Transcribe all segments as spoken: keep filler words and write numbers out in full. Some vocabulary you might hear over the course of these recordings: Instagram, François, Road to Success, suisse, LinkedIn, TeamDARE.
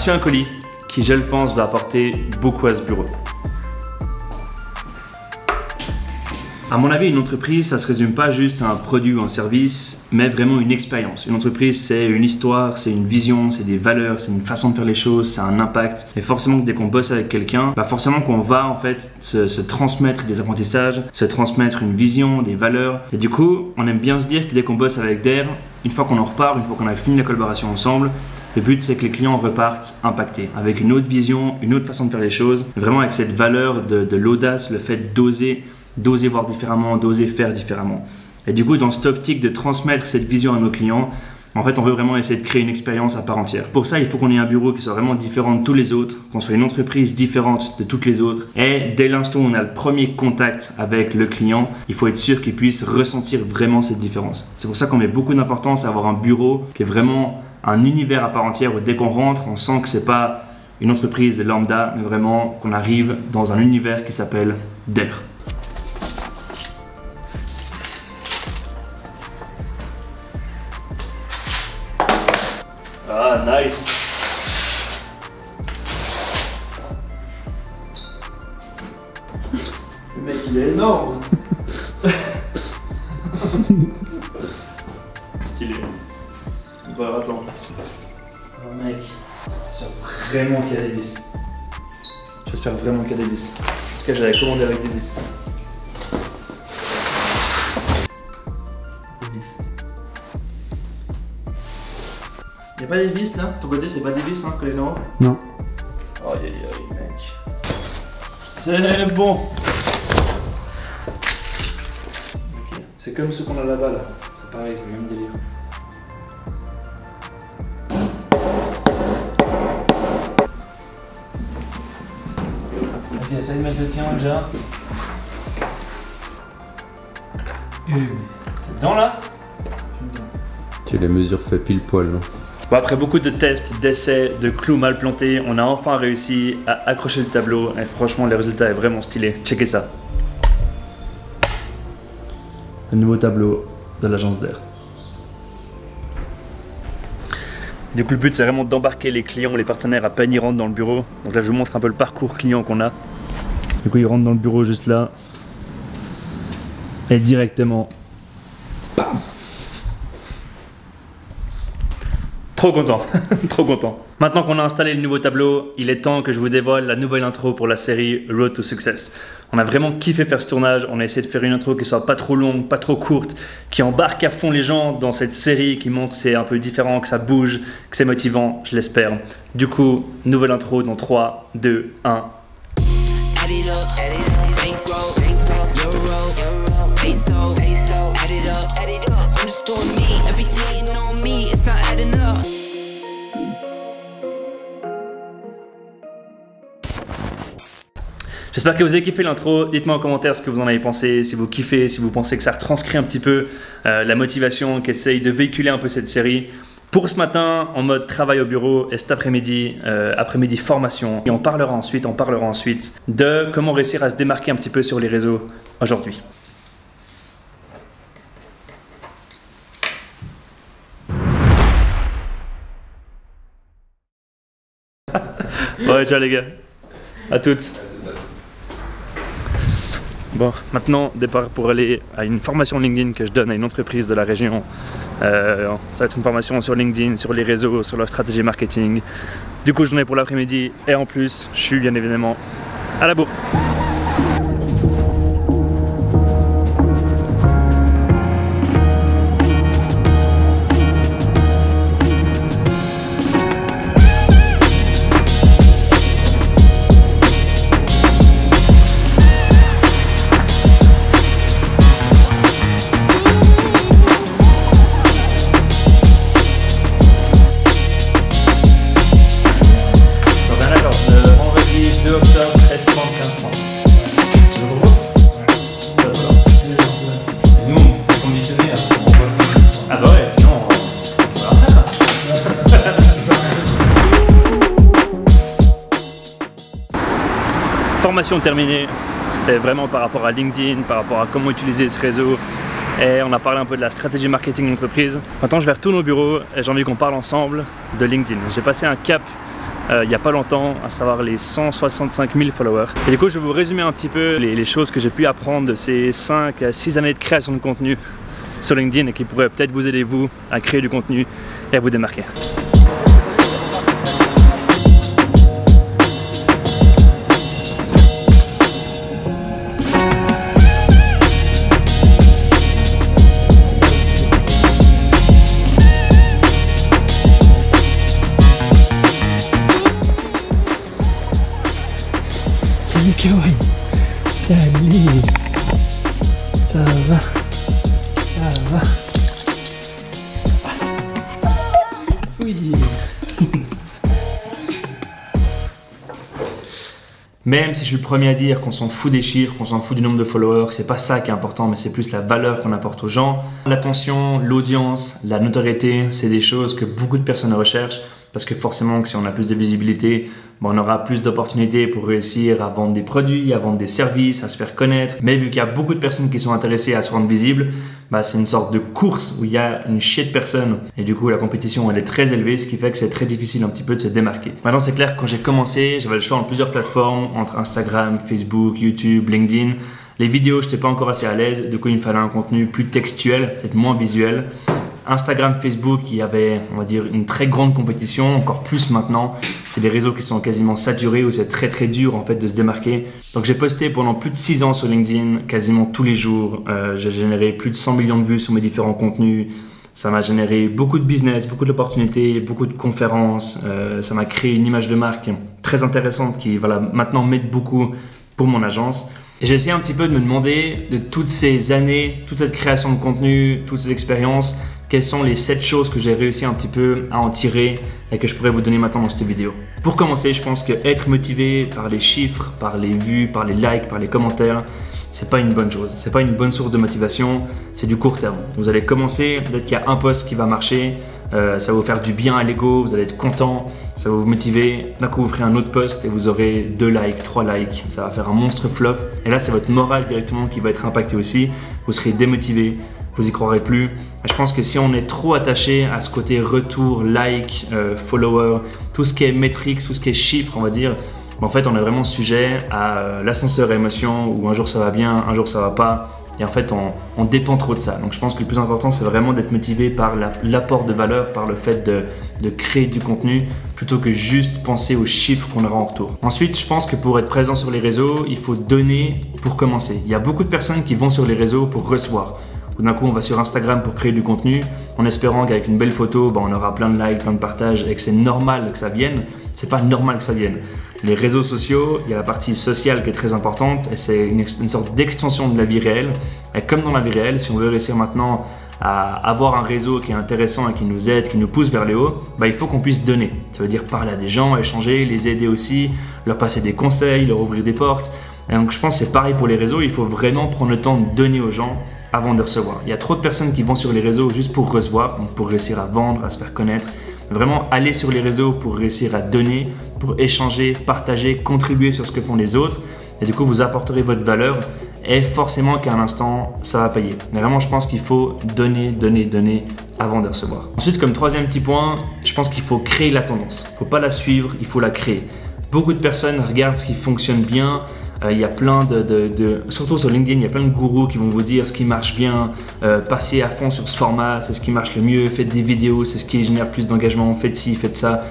reçu un colis qui, je le pense, va apporter beaucoup à ce bureau. À mon avis, une entreprise, ça ne se résume pas juste à un produit ou un service, mais vraiment une expérience. Une entreprise, c'est une histoire, c'est une vision, c'est des valeurs, c'est une façon de faire les choses, c'est un impact. Et forcément, dès qu'on bosse avec quelqu'un, bah forcément qu'on va en fait se, se transmettre des apprentissages, se transmettre une vision, des valeurs. Et du coup, on aime bien se dire que dès qu'on bosse avec D A R E, une fois qu'on en reparle, une fois qu'on a fini la collaboration ensemble, le but c'est que les clients repartent impactés, avec une autre vision, une autre façon de faire les choses, vraiment avec cette valeur de, de l'audace, le fait d'oser, d'oser voir différemment, d'oser faire différemment. Et du coup, dans cette optique de transmettre cette vision à nos clients, en fait, on veut vraiment essayer de créer une expérience à part entière. Pour ça, il faut qu'on ait un bureau qui soit vraiment différent de tous les autres, qu'on soit une entreprise différente de toutes les autres. Et dès l'instant où on a le premier contact avec le client, il faut être sûr qu'il puisse ressentir vraiment cette différence. C'est pour ça qu'on met beaucoup d'importance à avoir un bureau qui est vraiment un univers à part entière où dès qu'on rentre, on sent que c'est pas une entreprise lambda, mais vraiment qu'on arrive dans un univers qui s'appelle D A R E. Ah, nice. Le mec, il est énorme. Stylé. Bon, alors, attends. Alors, mec, j'espère vraiment qu'il y a des vis. J'espère vraiment qu'il y a des vis. En tout cas, j'avais commandé avec des vis. Y'a pas des vis là? Ton côté c'est pas des vis hein, collé là-haut? Non. Aïe aïe aïe mec. C'est bon. Okay. C'est comme ce qu'on a là-bas là. Là. C'est pareil, c'est le même délire. Vas-y, essaye de mettre le tien déjà. Hum. T'es dedans là? Tu les mesures fait pile poil non? Après beaucoup de tests, d'essais, de clous mal plantés, on a enfin réussi à accrocher le tableau et franchement les résultats est vraiment stylé. Checkez ça. Un nouveau tableau de l'agence D A R E. Du coup le but c'est vraiment d'embarquer les clients, les partenaires à peine ils rentrent dans le bureau. Donc là je vous montre un peu le parcours client qu'on a. Du coup ils rentrent dans le bureau juste là. Et directement. Bam. Trop content, trop content. Maintenant qu'on a installé le nouveau tableau, il est temps que je vous dévoile la nouvelle intro pour la série Road to Success. On a vraiment kiffé faire ce tournage, on a essayé de faire une intro qui soit pas trop longue, pas trop courte, qui embarque à fond les gens dans cette série, qui montre que c'est un peu différent, que ça bouge, que c'est motivant, je l'espère. Du coup, nouvelle intro dans trois, deux, un. J'espère que vous avez kiffé l'intro, dites-moi en commentaire ce que vous en avez pensé, si vous kiffez, si vous pensez que ça retranscrit un petit peu euh, la motivation qu'essaye de véhiculer un peu cette série. Pour ce matin, en mode travail au bureau et cet après-midi, euh, après-midi formation. Et on parlera ensuite, on parlera ensuite de comment réussir à se démarquer un petit peu sur les réseaux aujourd'hui. Ouais, ciao les gars, à toutes. Bon, maintenant, départ pour aller à une formation LinkedIn que je donne à une entreprise de la région. Euh, ça va être une formation sur LinkedIn, sur les réseaux, sur leur stratégie marketing. Du coup, j'en ai pour l'après-midi et en plus, je suis bien évidemment à la bourre. Formation terminée, c'était vraiment par rapport à LinkedIn, par rapport à comment utiliser ce réseau et on a parlé un peu de la stratégie marketing d'entreprise. Maintenant je vais retourner au bureau et j'ai envie qu'on parle ensemble de LinkedIn. J'ai passé un cap euh, il n'y a pas longtemps, à savoir les cent soixante-cinq mille followers. Et du coup, je vais vous résumer un petit peu les, les choses que j'ai pu apprendre de ces cinq à six années de création de contenu sur LinkedIn et qui pourraient peut-être vous aider, vous, à créer du contenu et à vous démarquer. Salut, ça va, ça va. Oui. Même si je suis le premier à dire qu'on s'en fout des chiffres, qu'on s'en fout du nombre de followers, c'est pas ça qui est important, mais c'est plus la valeur qu'on apporte aux gens. L'attention, l'audience, la notoriété, c'est des choses que beaucoup de personnes recherchent. Parce que forcément, si on a plus de visibilité, on aura plus d'opportunités pour réussir à vendre des produits, à vendre des services, à se faire connaître. Mais vu qu'il y a beaucoup de personnes qui sont intéressées à se rendre visibles, bah, c'est une sorte de course où il y a une chier de personnes. Et du coup, la compétition, elle est très élevée, ce qui fait que c'est très difficile un petit peu de se démarquer. Maintenant, c'est clair que quand j'ai commencé, j'avais le choix entre plusieurs plateformes, entre Instagram, Facebook, YouTube, LinkedIn. Les vidéos, je n'étais pas encore assez à l'aise. Du coup, il me fallait un contenu plus textuel, peut-être moins visuel. Instagram, Facebook, il y avait, on va dire, une très grande compétition, encore plus maintenant. C'est des réseaux qui sont quasiment saturés, où c'est très très dur en fait de se démarquer. Donc j'ai posté pendant plus de six ans sur LinkedIn, quasiment tous les jours. Euh, j'ai généré plus de cent millions de vues sur mes différents contenus. Ça m'a généré beaucoup de business, beaucoup d'opportunités, beaucoup de conférences. Euh, ça m'a créé une image de marque très intéressante qui, voilà, maintenant m'aide beaucoup pour mon agence. Et j'ai essayé un petit peu de me demander, de toutes ces années, toute cette création de contenu, toutes ces expériences, quelles sont les sept choses que j'ai réussi un petit peu à en tirer et que je pourrais vous donner maintenant dans cette vidéo. Pour commencer, je pense que être motivé par les chiffres, par les vues, par les likes, par les commentaires, c'est pas une bonne chose. C'est pas une bonne source de motivation, c'est du court terme. Vous allez commencer, peut-être qu'il y a un post qui va marcher, euh, ça va vous faire du bien à l'ego, vous allez être content, ça va vous motiver. D'un coup, vous ferez un autre post et vous aurez deux likes, trois likes, ça va faire un monstre flop. Et là, c'est votre morale directement qui va être impactée aussi. Vous serez démotivé, vous n'y croirez plus. Et je pense que si on est trop attaché à ce côté retour, like, euh, follower, tout ce qui est métrique, tout ce qui est chiffre, on va dire, en fait, on est vraiment sujet à euh, l'ascenseur émotion où un jour ça va bien, un jour ça va pas. Et en fait, on, on dépend trop de ça. Donc, je pense que le plus important, c'est vraiment d'être motivé par l'apport de valeur, par le fait de, de créer du contenu, plutôt que juste penser aux chiffres qu'on aura en retour. Ensuite, je pense que pour être présent sur les réseaux, il faut donner pour commencer. Il y a beaucoup de personnes qui vont sur les réseaux pour recevoir. D'un coup, on va sur Instagram pour créer du contenu, en espérant qu'avec une belle photo, bah, on aura plein de likes, plein de partages, et que c'est normal que ça vienne. C'est pas normal que ça vienne. Les réseaux sociaux, il y a la partie sociale qui est très importante, et c'est une, une sorte d'extension de la vie réelle. Et comme dans la vie réelle, si on veut réussir maintenant à avoir un réseau qui est intéressant et qui nous aide, qui nous pousse vers le haut, bah, il faut qu'on puisse donner. Ça veut dire parler à des gens, échanger, les aider aussi, leur passer des conseils, leur ouvrir des portes. Et donc, je pense que c'est pareil pour les réseaux, il faut vraiment prendre le temps de donner aux gens avant de recevoir. Il y a trop de personnes qui vont sur les réseaux juste pour recevoir, donc pour réussir à vendre, à se faire connaître. Vraiment aller sur les réseaux pour réussir à donner, pour échanger, partager, contribuer sur ce que font les autres. Et du coup, vous apporterez votre valeur et forcément qu'à un instant, ça va payer. Mais vraiment, je pense qu'il faut donner, donner, donner avant de recevoir. Ensuite, comme troisième petit point, je pense qu'il faut créer la tendance. Il ne faut pas la suivre, il faut la créer. Beaucoup de personnes regardent ce qui fonctionne bien. Il y a plein de, de, de... Surtout sur LinkedIn, il y a plein de gourous qui vont vous dire ce qui marche bien, euh, passez à fond sur ce format, c'est ce qui marche le mieux, faites des vidéos, c'est ce qui génère plus d'engagement, faites ci, faites ça.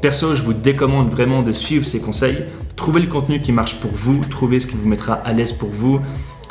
Perso, je vous décommande vraiment de suivre ces conseils. Trouvez le contenu qui marche pour vous, trouvez ce qui vous mettra à l'aise pour vous,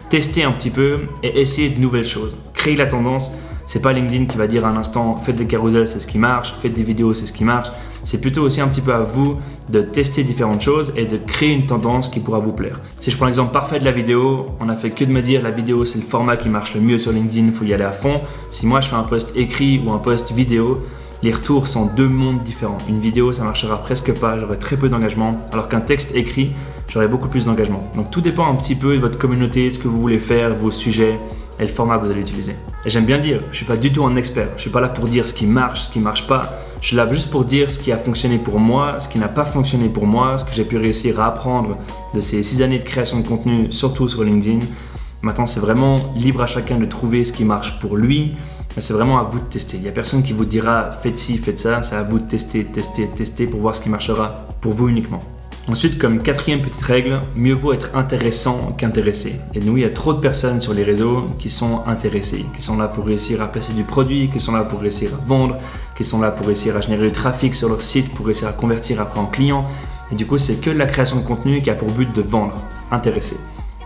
testez un petit peu et essayez de nouvelles choses. Créez la tendance, c'est pas LinkedIn qui va dire à un instant faites des carousels, c'est ce qui marche, faites des vidéos, c'est ce qui marche. C'est plutôt aussi un petit peu à vous de tester différentes choses et de créer une tendance qui pourra vous plaire. Si je prends l'exemple parfait de la vidéo, on n'a fait que de me dire la vidéo c'est le format qui marche le mieux sur LinkedIn, il faut y aller à fond. Si moi je fais un post écrit ou un post vidéo, les retours sont deux mondes différents. Une vidéo ça marchera presque pas, j'aurai très peu d'engagement, alors qu'un texte écrit, j'aurai beaucoup plus d'engagement. Donc tout dépend un petit peu de votre communauté, de ce que vous voulez faire, vos sujets et le format que vous allez utiliser. Et j'aime bien le dire, je ne suis pas du tout un expert, je ne suis pas là pour dire ce qui marche, ce qui ne marche pas. Je suis là juste pour dire ce qui a fonctionné pour moi, ce qui n'a pas fonctionné pour moi, ce que j'ai pu réussir à apprendre de ces six années de création de contenu, surtout sur LinkedIn. Maintenant, c'est vraiment libre à chacun de trouver ce qui marche pour lui, Mais c'est vraiment à vous de tester. Il n'y a personne qui vous dira faites ci, faites ça. C'est à vous de tester, tester, tester pour voir ce qui marchera pour vous uniquement. Ensuite, comme quatrième petite règle, mieux vaut être intéressant qu'intéressé. Et nous, il y a trop de personnes sur les réseaux qui sont intéressées, qui sont là pour réussir à placer du produit, qui sont là pour réussir à vendre, qui sont là pour réussir à générer du trafic sur leur site, pour réussir à convertir après en client. Et du coup, c'est que de la création de contenu qui a pour but de vendre, intéresser.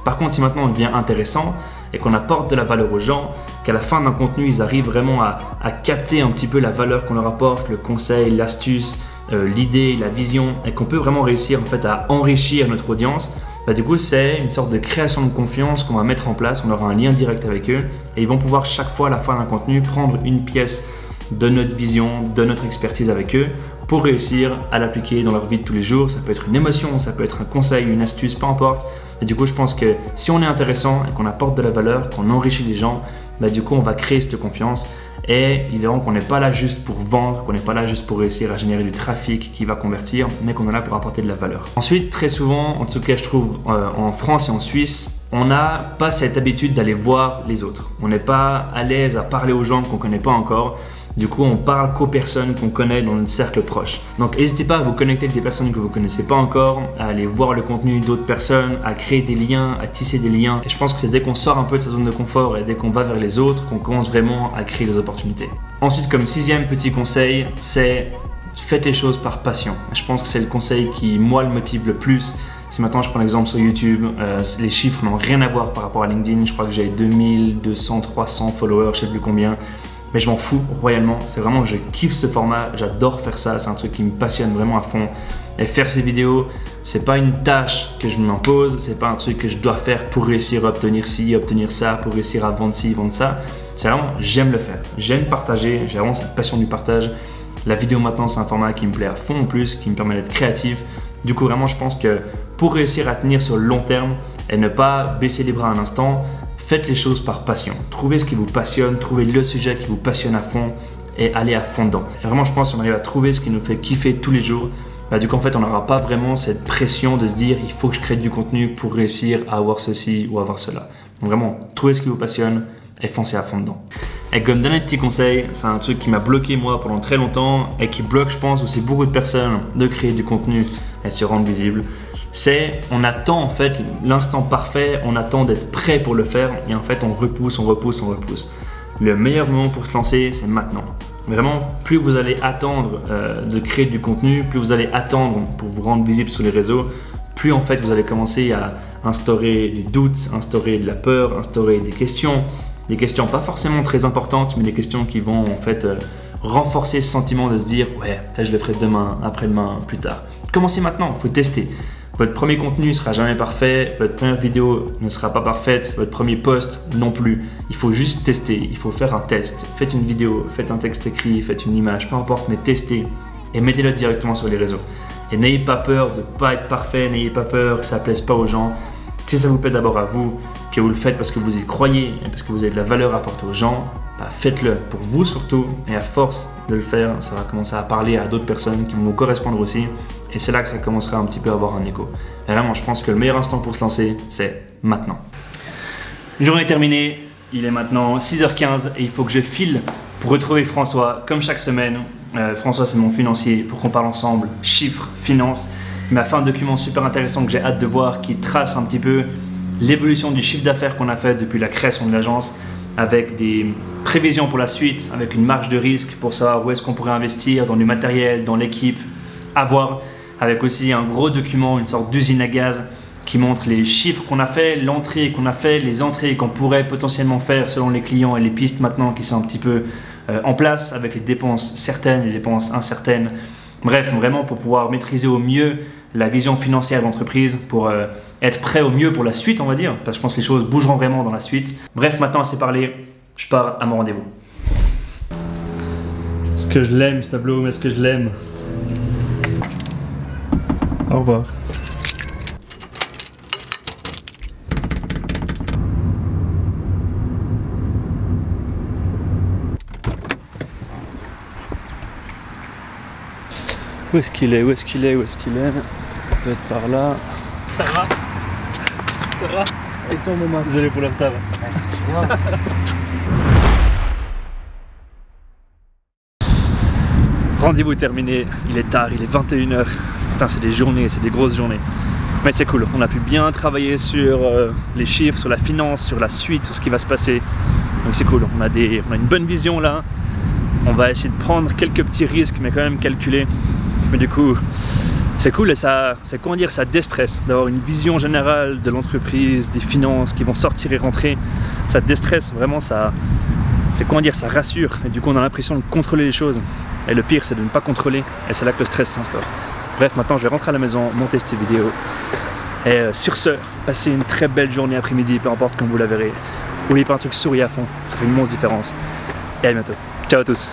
Par contre, si maintenant on devient intéressant et qu'on apporte de la valeur aux gens, qu'à la fin d'un contenu, ils arrivent vraiment à, à capter un petit peu la valeur qu'on leur apporte, le conseil, l'astuce, Euh, l'idée, la vision, et qu'on peut vraiment réussir en fait à enrichir notre audience, bah, du coup c'est une sorte de création de confiance qu'on va mettre en place, on aura un lien direct avec eux et ils vont pouvoir chaque fois à la fin d'un contenu prendre une pièce de notre vision, de notre expertise avec eux pour réussir à l'appliquer dans leur vie de tous les jours. Ça peut être une émotion, ça peut être un conseil, une astuce, peu importe. Et du coup je pense que si on est intéressant et qu'on apporte de la valeur, qu'on enrichit les gens, bah, du coup on va créer cette confiance. Et ils verront qu'on n'est pas là juste pour vendre, qu'on n'est pas là juste pour réussir à générer du trafic qui va convertir, mais qu'on est là pour apporter de la valeur. Ensuite, très souvent, en tout cas je trouve euh, en France et en Suisse, on n'a pas cette habitude d'aller voir les autres. On n'est pas à l'aise à parler aux gens qu'on ne connaît pas encore. Du coup, on parle qu'aux personnes qu'on connaît dans notre cercle proche. Donc, n'hésitez pas à vous connecter avec des personnes que vous ne connaissez pas encore, à aller voir le contenu d'autres personnes, à créer des liens, à tisser des liens. Et je pense que c'est dès qu'on sort un peu de sa zone de confort et dès qu'on va vers les autres, qu'on commence vraiment à créer des opportunités. Ensuite, comme sixième petit conseil, c'est faites les choses par passion. Je pense que c'est le conseil qui, moi, le motive le plus. Si maintenant je prends l'exemple sur YouTube, euh, les chiffres n'ont rien à voir par rapport à LinkedIn. Je crois que j'ai deux mille, deux cents, trois cents followers, je ne sais plus combien. Mais je m'en fous royalement, c'est vraiment, je kiffe ce format, j'adore faire ça, c'est un truc qui me passionne vraiment à fond. Et faire ces vidéos, c'est pas une tâche que je m'impose, c'est pas un truc que je dois faire pour réussir à obtenir ci, obtenir ça, pour réussir à vendre ci, vendre ça. C'est vraiment, j'aime le faire, j'aime partager, j'ai vraiment cette passion du partage. La vidéo maintenant, c'est un format qui me plaît à fond en plus, qui me permet d'être créatif. Du coup, vraiment, je pense que pour réussir à tenir sur le long terme et ne pas baisser les bras un instant, faites les choses par passion. Trouvez ce qui vous passionne, trouvez le sujet qui vous passionne à fond et allez à fond dedans. Et vraiment, je pense qu'on arrive à trouver ce qui nous fait kiffer tous les jours. Bah, du coup, en fait, on n'aura pas vraiment cette pression de se dire il faut que je crée du contenu pour réussir à avoir ceci ou avoir cela. Donc vraiment, trouvez ce qui vous passionne et foncez à fond dedans. Et comme dernier petit conseil, c'est un truc qui m'a bloqué moi pendant très longtemps et qui bloque, je pense, aussi beaucoup de personnes de créer du contenu et de se rendre visible. C'est on attend en fait l'instant parfait, on attend d'être prêt pour le faire et en fait on repousse, on repousse, on repousse. Le meilleur moment pour se lancer, c'est maintenant. Vraiment, plus vous allez attendre euh, de créer du contenu, plus vous allez attendre pour vous rendre visible sur les réseaux, plus en fait vous allez commencer à instaurer des doutes, instaurer de la peur, instaurer des questions, des questions pas forcément très importantes, mais des questions qui vont en fait euh, renforcer ce sentiment de se dire « ouais, je le ferai demain, après-demain, plus tard ». Commencez maintenant, il faut tester. Votre premier contenu ne sera jamais parfait, votre première vidéo ne sera pas parfaite, votre premier post non plus. Il faut juste tester, il faut faire un test. Faites une vidéo, faites un texte écrit, faites une image, peu importe, mais testez et mettez-le directement sur les réseaux. Et n'ayez pas peur de ne pas être parfait, n'ayez pas peur que ça ne plaise pas aux gens. Si ça vous plaît d'abord à vous, que vous le faites parce que vous y croyez et parce que vous avez de la valeur à apporter aux gens, bah faites-le pour vous surtout et à force de le faire, ça va commencer à parler à d'autres personnes qui vont vous correspondre aussi. Et c'est là que ça commencera un petit peu à avoir un écho. Et vraiment, je pense que le meilleur instant pour se lancer, c'est maintenant. Une journée terminée, il est maintenant six heures quinze et il faut que je file pour retrouver François, comme chaque semaine. Euh, François, c'est mon financier, pour qu'on parle ensemble chiffres, finances. Il m'a fait un document super intéressant que j'ai hâte de voir qui trace un petit peu l'évolution du chiffre d'affaires qu'on a fait depuis la création de l'agence, avec des prévisions pour la suite, avec une marge de risque pour savoir où est-ce qu'on pourrait investir dans du matériel, dans l'équipe, à voir. Avec aussi un gros document, une sorte d'usine à gaz qui montre les chiffres qu'on a fait, l'entrée qu'on a fait, les entrées qu'on pourrait potentiellement faire selon les clients et les pistes maintenant qui sont un petit peu euh, en place avec les dépenses certaines, les dépenses incertaines. Bref, vraiment pour pouvoir maîtriser au mieux la vision financière de l'entreprise, pour euh, être prêt au mieux pour la suite, on va dire, parce que je pense que les choses bougeront vraiment dans la suite. Bref, maintenant assez parlé, je pars à mon rendez-vous. Est-ce que je l'aime ce tableau, est-ce que je l'aime? Au revoir. Où est-ce qu'il est? Où est-ce qu'il est? Où est-ce qu'il est? Il doit être par là. Ça va? Ça va? Et ton moment? Désolé pour le retard. rendez-vous est terminé, il est tard, il est vingt et une heures. Putain, c'est des journées, c'est des grosses journées. Mais c'est cool, on a pu bien travailler sur euh, les chiffres, sur la finance, sur la suite, sur ce qui va se passer. Donc c'est cool, on a, des, on a une bonne vision là. On va essayer de prendre quelques petits risques, mais quand même calculés. Mais du coup, c'est cool et ça, c'est comment dire, ça déstresse. D'avoir une vision générale de l'entreprise, des finances qui vont sortir et rentrer, ça déstresse vraiment, ça... C'est comment dire, ça rassure. Et du coup, on a l'impression de contrôler les choses. Et le pire, c'est de ne pas contrôler. Et c'est là que le stress s'instaure. Bref, maintenant, je vais rentrer à la maison, monter cette vidéo. Et euh, sur ce, passez une très belle journée après-midi, peu importe quand vous la verrez. N'oubliez pas un truc, souriez à fond. Ça fait une immense différence. Et à bientôt. Ciao à tous.